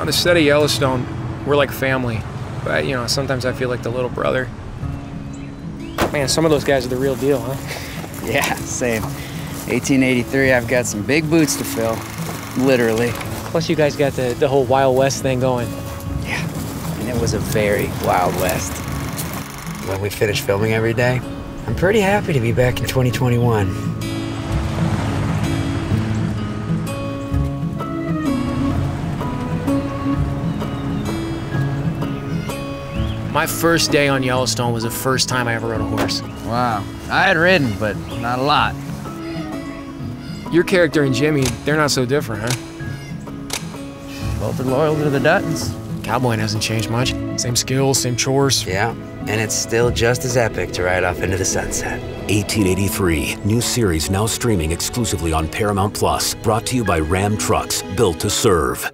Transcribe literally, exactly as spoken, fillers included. On the set of Yellowstone, we're like family. But, you know, sometimes I feel like the little brother. Man, some of those guys are the real deal, huh? Yeah, same. eighteen eighty-three, I've got some big boots to fill. Literally. Plus, you guys got the, the whole Wild West thing going. Yeah, and it was a very Wild West. When we finish filming every day, I'm pretty happy to be back in twenty twenty-one. My first day on Yellowstone was the first time I ever rode a horse. Wow. I had ridden, but not a lot. Your character and Jimmy, they're not so different, huh? Both are loyal to the Duttons. Cowboying hasn't changed much. Same skills, same chores. Yeah, and it's still just as epic to ride off into the sunset. eighteen eighty-three, new series now streaming exclusively on Paramount Plus. Brought to you by Ram Trucks, built to serve.